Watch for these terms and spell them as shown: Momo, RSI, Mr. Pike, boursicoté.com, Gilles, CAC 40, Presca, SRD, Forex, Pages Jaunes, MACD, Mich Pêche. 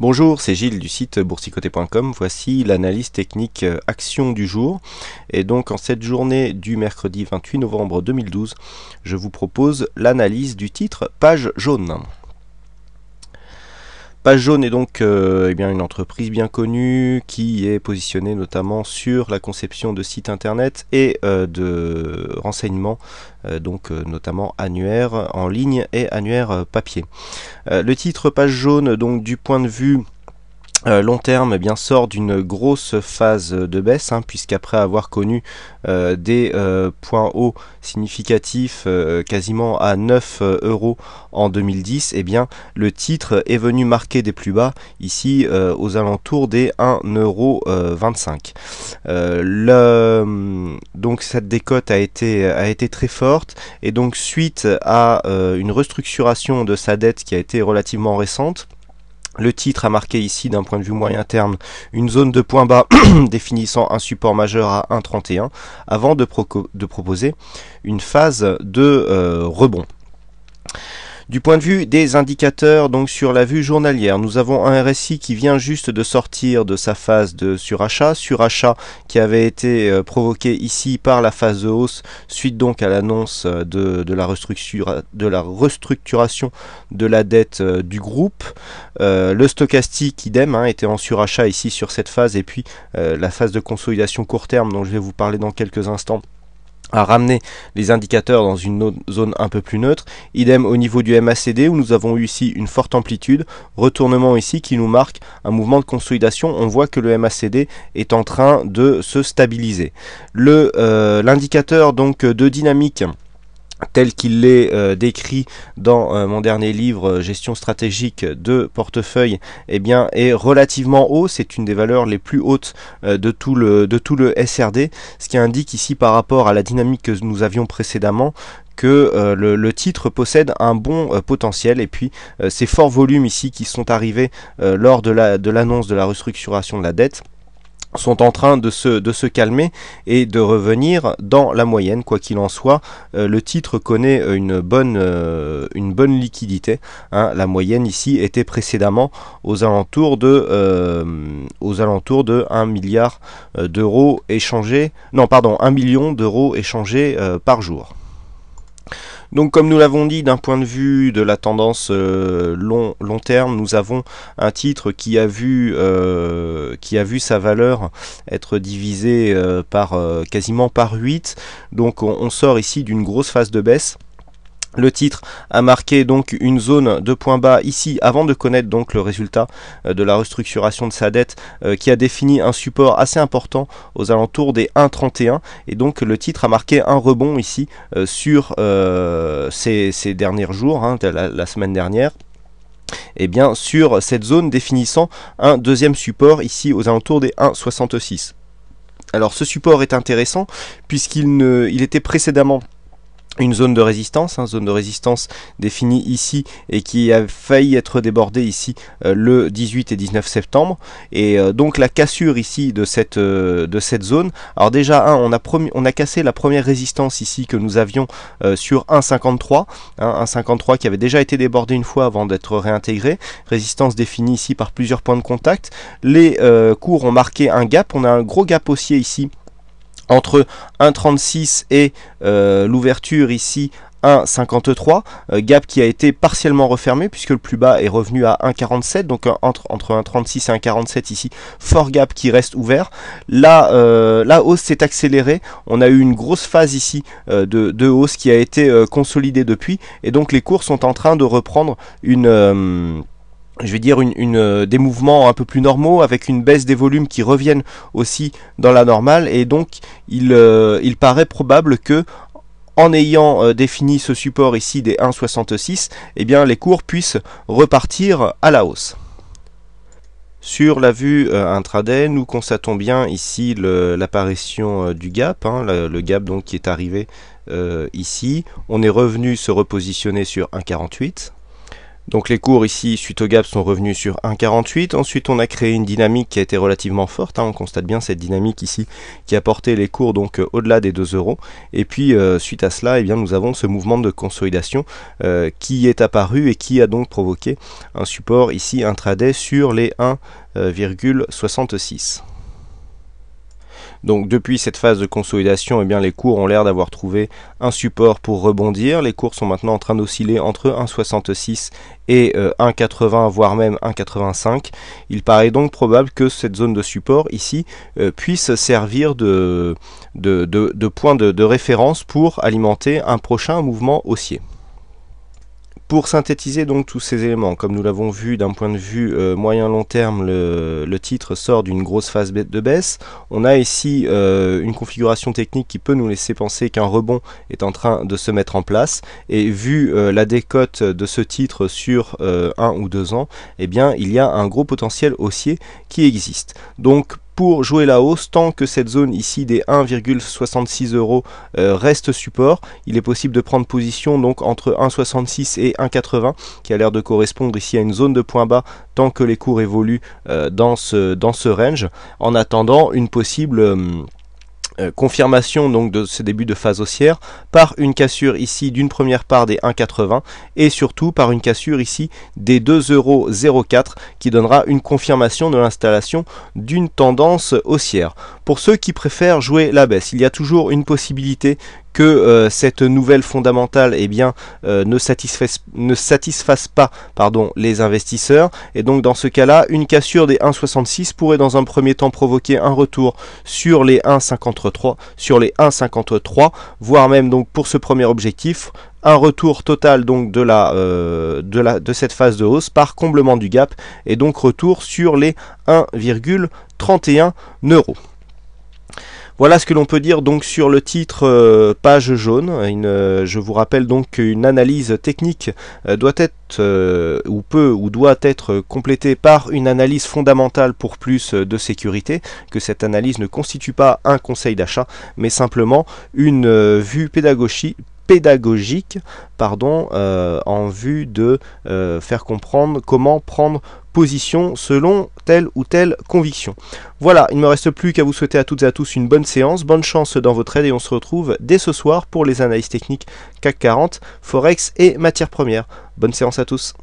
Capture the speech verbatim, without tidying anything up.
Bonjour, c'est Gilles du site boursicoté point com. Voici l'analyse technique action du jour. Et donc en cette journée du mercredi vingt-huit novembre deux mille douze, je vous propose l'analyse du titre Pages Jaunes. Page Jaune est donc euh, eh bien une entreprise bien connue qui est positionnée notamment sur la conception de sites internet et euh, de renseignements, euh, donc euh, notamment annuaires en ligne et annuaires papier. Euh, le titre Page Jaune, donc du point de vue Euh, long terme, eh bien, sort d'une grosse phase de baisse, hein, puisqu'après avoir connu euh, des euh, points hauts significatifs euh, quasiment à neuf euros en deux mille dix, eh bien, le titre est venu marquer des plus bas ici euh, aux alentours des un virgule vingt-cinq euros. Euh, le, donc cette décote a été, a été très forte et donc suite à euh, une restructuration de sa dette qui a été relativement récente, le titre a marqué ici, d'un point de vue moyen terme, une zone de points bas définissant un support majeur à un virgule trente et un avant de, pro de proposer une phase de euh, rebond. Du point de vue des indicateurs, donc sur la vue journalière, nous avons un R S I qui vient juste de sortir de sa phase de surachat, surachat qui avait été euh, provoqué ici par la phase de hausse suite donc à l'annonce de, de, la restructura, de la restructuration de la dette euh, du groupe. Euh, le stochastique, idem, hein, était en surachat ici sur cette phase, et puis euh, la phase de consolidation court terme dont je vais vous parler dans quelques instants à ramener les indicateurs dans une zone un peu plus neutre. Idem au niveau du M A C D où nous avons eu ici une forte amplitude, retournement ici qui nous marque un mouvement de consolidation. On voit que le M A C D est en train de se stabiliser. Le euh, l'indicateur donc de dynamique tel qu'il est euh, décrit dans euh, mon dernier livre euh, Gestion stratégique de portefeuille, eh bien, est relativement haut. C'est une des valeurs les plus hautes euh, de, tout le, de tout le S R D, ce qui indique ici par rapport à la dynamique que nous avions précédemment que euh, le, le titre possède un bon euh, potentiel. Et puis euh, ces forts volumes ici qui sont arrivés euh, lors de la, de l'annonce de la restructuration de la dette sont en train de se, de se calmer et de revenir dans la moyenne. Quoi qu'il en soit, euh, le titre connaît une bonne, euh, une bonne liquidité, hein. La moyenne ici était précédemment aux alentours de, euh, aux alentours de un milliard d'euros échangés, non pardon, un million d'euros échangés euh, par jour. Donc comme nous l'avons dit, d'un point de vue de la tendance euh, long, long terme, nous avons un titre qui a vu, euh, qui a vu sa valeur être divisée euh, par, euh, quasiment par huit. Donc on, on sort ici d'une grosse phase de baisse. Le titre a marqué donc une zone de points bas ici avant de connaître donc le résultat de la restructuration de sa dette euh, qui a défini un support assez important aux alentours des un virgule trente et un, et donc le titre a marqué un rebond ici euh, sur euh, ces, ces derniers jours, hein, la, la semaine dernière. Et eh bien sur cette zone définissant un deuxième support ici aux alentours des un virgule soixante-six. Alors ce support est intéressant puisqu'il ne, il était précédemment une zone de résistance, hein, zone de résistance définie ici et qui a failli être débordée ici euh, le dix-huit et dix-neuf septembre, et euh, donc la cassure ici de cette, euh, de cette zone. Alors déjà hein, on, a on a cassé la première résistance ici que nous avions euh, sur un virgule cinquante-trois, hein, un virgule cinquante-trois qui avait déjà été débordé une fois avant d'être réintégré, résistance définie ici par plusieurs points de contact. Les euh, cours ont marqué un gap, on a un gros gap haussier ici entre un virgule trente-six et euh, l'ouverture ici un virgule cinquante-trois, euh, gap qui a été partiellement refermé puisque le plus bas est revenu à un virgule quarante-sept, donc entre, entre un virgule trente-six et un virgule quarante-sept ici, fort gap qui reste ouvert. Là, euh, la hausse s'est accélérée, on a eu une grosse phase ici euh, de, de hausse qui a été euh, consolidée depuis, et donc les cours sont en train de reprendre une... Euh, je vais dire une, une, des mouvements un peu plus normaux avec une baisse des volumes qui reviennent aussi dans la normale, et donc il, euh, il paraît probable que en ayant euh, défini ce support ici des un virgule soixante-six, eh bien les cours puissent repartir à la hausse. Sur la vue euh, intraday, nous constatons bien ici l'apparition euh, du gap, hein, le, le gap donc qui est arrivé euh, ici. On est revenu se repositionner sur un virgule quarante-huit. Donc les cours ici, suite au gap, sont revenus sur un virgule quarante-huit. Ensuite, on a créé une dynamique qui a été relativement forte. Hein. On constate bien cette dynamique ici qui a porté les cours donc au-delà des deux euros. Et puis, euh, suite à cela, eh bien, nous avons ce mouvement de consolidation euh, qui est apparu et qui a donc provoqué un support ici intraday sur les un virgule soixante-six. Donc depuis cette phase de consolidation, eh bien, les cours ont l'air d'avoir trouvé un support pour rebondir. Les cours sont maintenant en train d'osciller entre un virgule soixante-six et euh, un virgule quatre-vingts, voire même un virgule quatre-vingt-cinq. Il paraît donc probable que cette zone de support ici euh, puisse servir de, de, de, de point de, de référence pour alimenter un prochain mouvement haussier. Pour synthétiser donc tous ces éléments, comme nous l'avons vu d'un point de vue euh, moyen-long terme, le, le titre sort d'une grosse phase de baisse. On a ici euh, une configuration technique qui peut nous laisser penser qu'un rebond est en train de se mettre en place. Et vu euh, la décote de ce titre sur euh, un ou deux ans, eh bien, il y a un gros potentiel haussier qui existe. Donc, pour jouer la hausse, tant que cette zone ici des un virgule soixante-six euros reste support, il est possible de prendre position donc entre un virgule soixante-six et un virgule quatre-vingts, qui a l'air de correspondre ici à une zone de point bas tant que les cours évoluent euh, dans ce, dans ce range, en attendant une possible euh, confirmation donc de ce début de phase haussière par une cassure ici d'une première part des un virgule quatre-vingts et surtout par une cassure ici des deux virgule zéro quatre qui donnera une confirmation de l'installation d'une tendance haussière. Pour ceux qui préfèrent jouer la baisse, il y a toujours une possibilité que euh, cette nouvelle fondamentale eh bien, euh, ne satisfasse, ne satisfasse pas pardon, les investisseurs. Et donc dans ce cas-là, une cassure des un virgule soixante-six pourrait dans un premier temps provoquer un retour sur les un virgule cinquante-trois, sur les un virgule cinquante-trois, voire même donc pour ce premier objectif, un retour total donc de, la, euh, de, la, de cette phase de hausse par comblement du gap et donc retour sur les un virgule trente et un euros. Voilà ce que l'on peut dire donc sur le titre euh, Pages Jaunes. Une, euh, je vous rappelle donc qu'une analyse technique euh, doit être euh, ou peut ou doit être complétée par une analyse fondamentale pour plus euh, de sécurité, que cette analyse ne constitue pas un conseil d'achat, mais simplement une euh, vue pédagogique. pédagogique pardon, euh, en vue de euh, faire comprendre comment prendre position selon telle ou telle conviction. Voilà, il ne me reste plus qu'à vous souhaiter à toutes et à tous une bonne séance, bonne chance dans vos trades et on se retrouve dès ce soir pour les analyses techniques C A C quarante, Forex et matières premières. Bonne séance à tous.